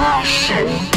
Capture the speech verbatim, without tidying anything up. Lushen.